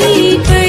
दूरी।